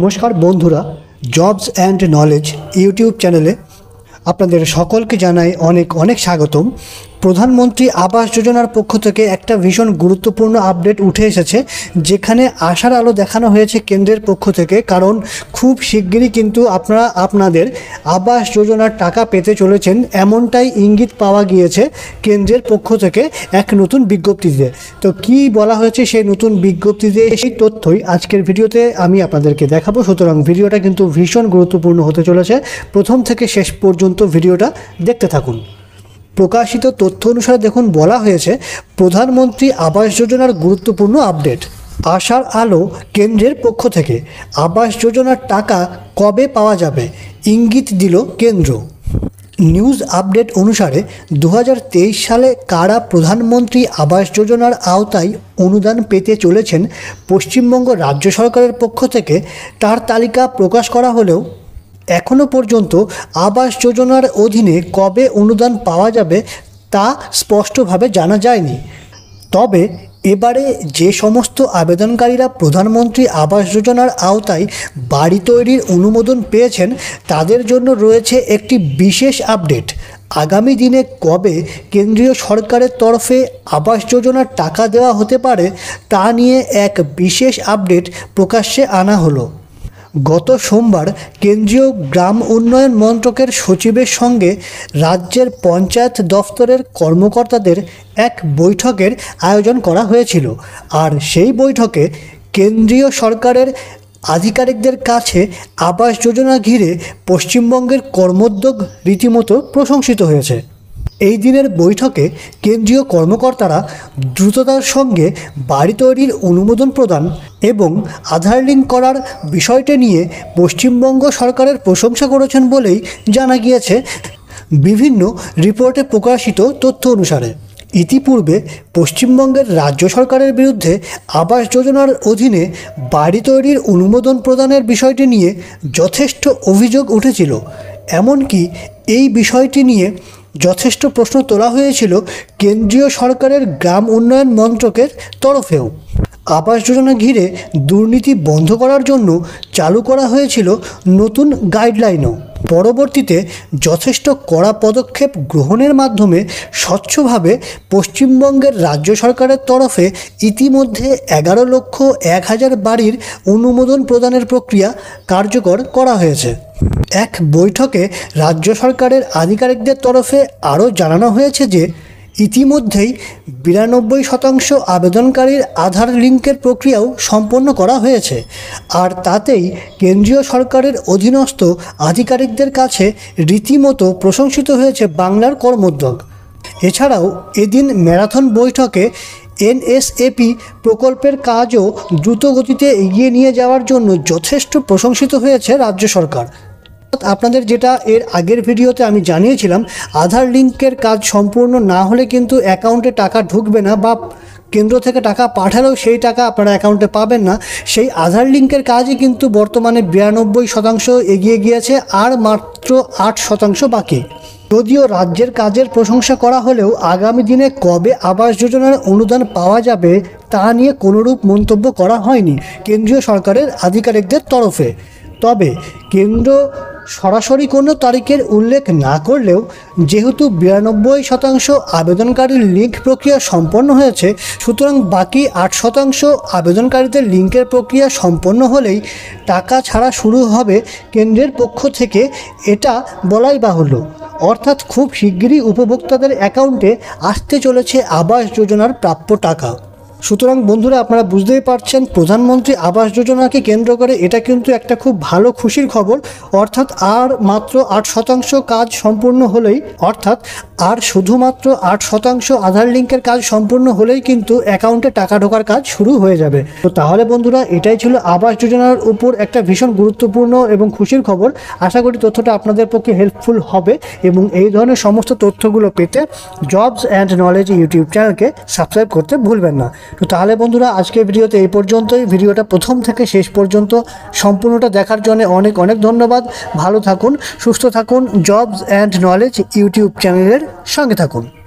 नमस्कार बंधुरा jobs and knowledge YouTube चैनले आपनादेर सकलके जानाई अनेक अनेक स्वागतम। प्रधानमंत्री आवास योजनार पक्ष थेके एकटा भीषण गुरुत्वपूर्ण आपडेट उठे एसेछे जेखाने आशार आलो देखानो हयेछे केंद्रेर पक्ष थेके, कारण खूब शीघ्रई किन्तु आपनारा आपनादेर आवास योजनार टाका पेते चलेछेन एमनटाई इंगित पावा गियेछे केंद्रेर पक्ष थेके एक नतून विज्ञप्तिते। तो कि बला हयेछे सेई नतून विज्ञप्तिते सेई तथ्यई आजकेर भिडियोते आमि आपनादेरके देखाबो, सुतरां भिडियोटा किन्तु भीषण गुरुत्वपूर्ण होते चलेछे। प्रथम थेके शेष पर्यन्त भिडियोटा देखते थाकुन। प्रकाशित तथ्य अनुसार देखुन बला हयेछे प्रधानमंत्री आवास योजनार गुरुत्वपूर्ण आपडेट, आशार आलो केंद्रेर पक्ष थेके आवास योजनार टाका कबे पावा जाबे इंगित दिल केंद्र। न्यूज़ आपडेट अनुसारे 2023 साले कारा प्रधानमंत्री आवास योजनार आवताय अनुदान पेते चलेछेन पश्चिमबंग राज्य सरकारेर पक्ष थेके तार तालिका प्रकाश करा हलेओ एखोनो पर्यन्तो आवास योजनार अधीने कबे अनुदान पावा जाबे ता स्पष्टभावे जाना जायनि। तबे एबारे जे समस्त आवेदनकारीरा प्रधानमंत्री आवास योजनार आवताय बाड़ी तैरिर अनुमोदन पेयेछेन तादेर जोन्नो रयेछे एकटी विशेष आपडेट। आगामी दिने कबे केंद्रीय सरकारेर तरफे आवास योजनार टाका देवा होते पारे ता निये एक विशेष आपडेट प्रकाश्ये आना हलो। गत सोमवार केंद्रीय ग्राम उन्नयन मंत्रकेर सचिवेर संगे राज्येर पंचायत दफ्तरेर कर्मकर्तादेर एक बैठकेर आयोजन करा हयेछिलो और सेई बैठके केंद्रीय सरकारेर आधिकारिकदेर काछे आवास योजना घिरे पश्चिमबंगेर कर्मोद्योग रीतिमतो प्रशंसित हयेछे। এই দিনের বৈঠকে কেন্দ্রীয় কর্মকর্তারা দ্রুততার সঙ্গে বাড়ি তৈরির অনুমোদন প্রদান এবং আধার লিঙ্ক করার বিষয়টি নিয়ে পশ্চিমবঙ্গ সরকারের প্রশংসা করেছেন বলেই জানা গিয়েছে বিভিন্ন রিপোর্টে প্রকাশিত তথ্য অনুসারে। ইতিপূর্বে পশ্চিমবঙ্গের রাজ্য সরকারের বিরুদ্ধে আবাস যোজনার অধীনে বাড়ি তৈরির অনুমোদন প্রদানের বিষয়টি নিয়ে যথেষ্ট অভিযোগ উঠেছিল, এমনকি এই বিষয়টি নিয়ে যথেষ্ট প্রশ্ন তোলা হয়েছিল কেন্দ্রীয় সরকারের গ্রাম উন্নয়ন মন্ত্রকের তরফেও। আবাস যোজনা ঘিরে দুর্নীতি বন্ধ করার জন্য চালু করা হয়েছিল নতুন গাইডলাইনও। পরবর্তীতে যথেষ্ট কড়া পদক্ষেপ গ্রহণের মাধ্যমে স্বচ্ছভাবে পশ্চিমবঙ্গের রাজ্য সরকারের তরফে ইতিমধ্যে 11,01,000 বাড়ির অনুমোদন প্রদানের প্রক্রিয়া কার্যকর করা হয়েছে। এক বৈঠকে রাজ্য সরকারের আধিকারিকদের তরফে আরও জানানো হয়েছে যে ইতিমধ্যেই 92% আবেদনকারীর আধার লিঙ্কের প্রক্রিয়াও সম্পন্ন করা হয়েছে আর তাতেই কেন্দ্রীয় সরকারের অধীনস্থ আধিকারিকদের কাছে রীতিমতো প্রশংসিত হয়েছে বাংলার কর্মোদ্যোগ। এছাড়াও এদিন ম্যারাথন বৈঠকে NSAP প্রকল্পের কাজও দ্রুত গতিতে এগিয়ে নিয়ে যাওয়ার জন্য যথেষ্ট প্রশংসিত হয়েছে রাজ্য সরকার। আপনাদের যেটা এর আগের ভিডিওতে আমি জানিয়েছিলাম আধার লিঙ্কের কাজ সম্পূর্ণ না হলে কিন্তু অ্যাকাউন্টে টাকা ঢুকবে না বা কেন্দ্র থেকে টাকা পাঠালেও সেই টাকা আপনারা অ্যাকাউন্টে পাবেন না। সেই আধার লিঙ্কের কাজই কিন্তু বর্তমানে 92% এগিয়ে গিয়েছে আর মাত্র 8% বাকি। যদিও রাজ্যের কাজের প্রশংসা করা হলেও আগামী দিনে কবে আবাস যোজনার অনুদান পাওয়া যাবে তা নিয়ে কোনোরূপ মন্তব্য করা হয়নি কেন্দ্রীয় সরকারের আধিকারিকদের তরফে। তবে কেন্দ্র সরাসরি কোনো তারিখের উল্লেখ না করলেও যেহেতু 92% আবেদনকারীর লিঙ্ক প্রক্রিয়া সম্পন্ন হয়েছে, সুতরাং বাকি 8% আবেদনকারীদের লিঙ্কের প্রক্রিয়া সম্পন্ন হলেই টাকা ছাড়া শুরু হবে কেন্দ্রের পক্ষ থেকে, এটা বলাই বাহুল্য। অর্থাৎ খুব শিগগিরই উপভোক্তাদের অ্যাকাউন্টে আসতে চলেছে আবাস যোজনার প্রাপ্য টাকা। সুতরাং বন্ধুরা আপনারা বুঝতেই পারছেন প্রধানমন্ত্রী আবাস যোজনাকে কেন্দ্র করে এটা কিন্তু একটা খুব ভালো খুশির খবর। অর্থাৎ আর মাত্র 8% কাজ সম্পূর্ণ হলেই আধার লিঙ্কের কাজ সম্পূর্ণ হলেই কিন্তু অ্যাকাউন্টে টাকা ঢোকার কাজ শুরু হয়ে যাবে। তো তাহলে বন্ধুরা এটাই ছিল আবাস যোজনার উপর একটা ভীষণ গুরুত্বপূর্ণ এবং খুশির খবর। আশা করি তথ্যটা আপনাদের পক্ষে হেল্পফুল হবে এবং এই ধরনের সমস্ত তথ্যগুলো পেতে জবস অ্যান্ড নলেজ ইউটিউব চ্যানেলকে সাবস্ক্রাইব করতে ভুলবেন না। তো তাহলে বন্ধুরা আজকের ভিডিওতে এই পর্যন্তই। ভিডিওটা প্রথম থেকে শেষ পর্যন্ত সম্পূর্ণটা দেখার জন্য অনেক অনেক ধন্যবাদ। ভালো থাকুন, সুস্থ থাকুন, জবস অ্যান্ড নলেজ ইউটিউব চ্যানেলের সঙ্গে থাকুন।